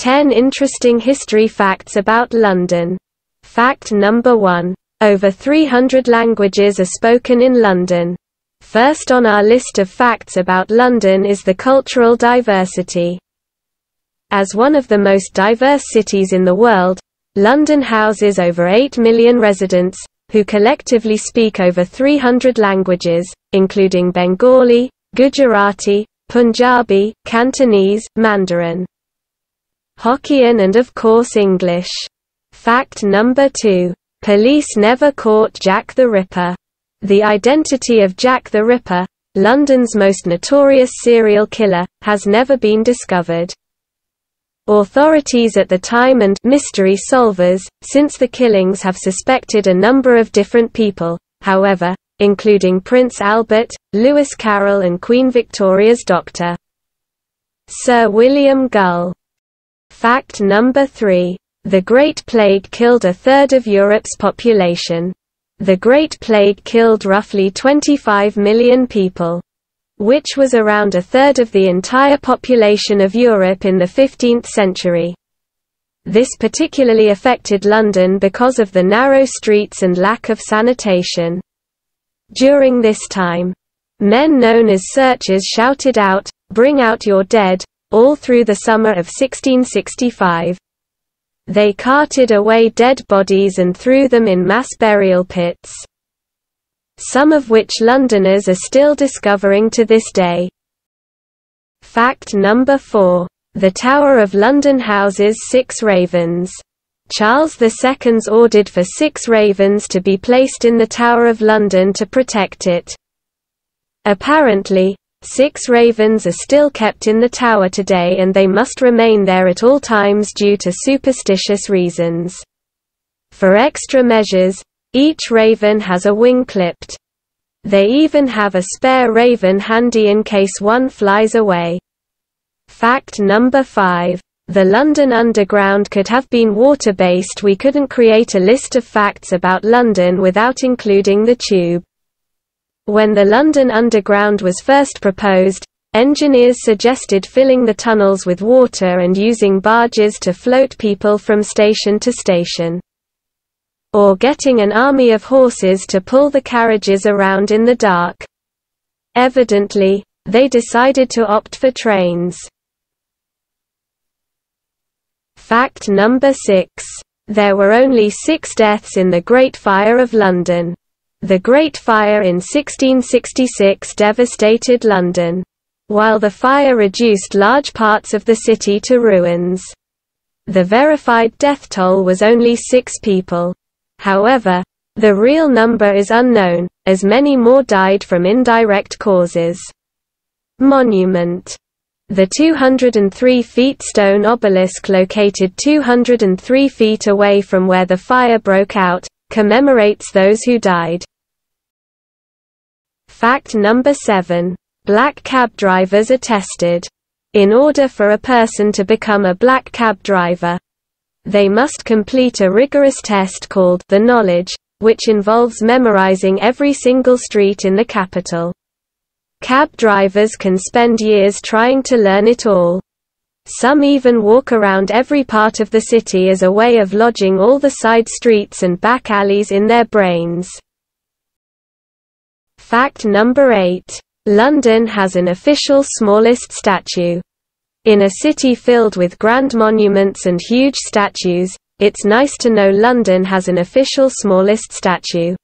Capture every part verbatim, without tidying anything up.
ten interesting history facts about London. Fact number one. Over three hundred languages are spoken in London. First on our list of facts about London is the cultural diversity. As one of the most diverse cities in the world, London houses over eight million residents, who collectively speak over three hundred languages, including Bengali, Gujarati, Punjabi, Cantonese, Mandarin, Hokkien and of course English. Fact number two. Police never caught Jack the Ripper. The identity of Jack the Ripper, London's most notorious serial killer, has never been discovered. Authorities at the time and mystery solvers, since the killings, have suspected a number of different people, however, including Prince Albert, Lewis Carroll and Queen Victoria's doctor, Sir William Gull. Fact number three. The Great Plague killed a third of Europe's population. The Great Plague killed roughly twenty-five million people, which was around a third of the entire population of Europe in the fifteenth century. This particularly affected London because of the narrow streets and lack of sanitation. During this time, men known as searchers shouted out, "Bring out your dead," all through the summer of sixteen sixty-five. They carted away dead bodies and threw them in mass burial pits, some of which Londoners are still discovering to this day. Fact number four. The Tower of London houses six ravens. Charles the Second ordered for six ravens to be placed in the Tower of London to protect it. Apparently, six ravens are still kept in the tower today and they must remain there at all times due to superstitious reasons. For extra measures, each raven has a wing clipped. They even have a spare raven handy in case one flies away. Fact number five. The London Underground could have been water-based. We couldn't create a list of facts about London without including the tube. When the London Underground was first proposed, engineers suggested filling the tunnels with water and using barges to float people from station to station, or getting an army of horses to pull the carriages around in the dark. Evidently, they decided to opt for trains. Fact number six. There were only six deaths in the Great Fire of London. The Great Fire in sixteen sixty-six devastated London. While the fire reduced large parts of the city to ruins, the verified death toll was only six people. However, the real number is unknown, as many more died from indirect causes. Monument. The two hundred three feet stone obelisk located two hundred three feet away from where the fire broke out commemorates those who died. Fact number seven. Black cab drivers are tested. In order for a person to become a black cab driver, they must complete a rigorous test called the knowledge, which involves memorizing every single street in the capital. Cab drivers can spend years trying to learn it all. Some even walk around every part of the city as a way of lodging all the side streets and back alleys in their brains. Fact number eight. London has an official smallest statue. In a city filled with grand monuments and huge statues, it's nice to know London has an official smallest statue.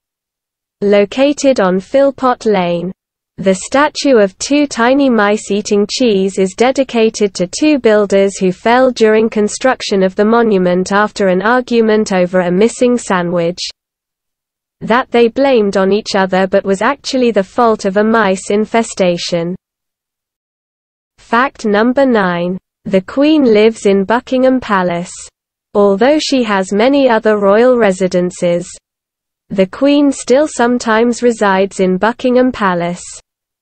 Located on Philpot Lane, the statue of two tiny mice eating cheese is dedicated to two builders who fell during construction of the monument after an argument over a missing sandwich that they blamed on each other but was actually the fault of a mice infestation. Fact number nine. The Queen lives in Buckingham Palace. Although she has many other royal residences, the Queen still sometimes resides in Buckingham Palace.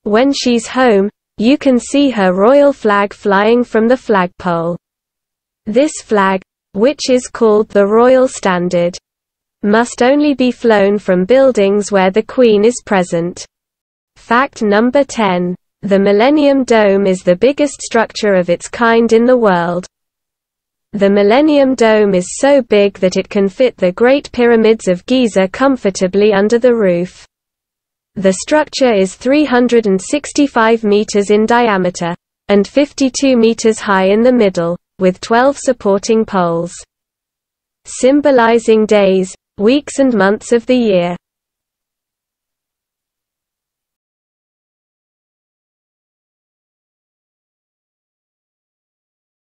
When she's home, you can see her royal flag flying from the flagpole. This flag, which is called the Royal Standard, must only be flown from buildings where the Queen is present. Fact number ten. The Millennium Dome is the biggest structure of its kind in the world. The Millennium Dome is so big that it can fit the Great Pyramids of Giza comfortably under the roof. The structure is three hundred sixty-five meters in diameter, and fifty-two meters high in the middle, with twelve supporting poles, symbolizing days, weeks and months of the year.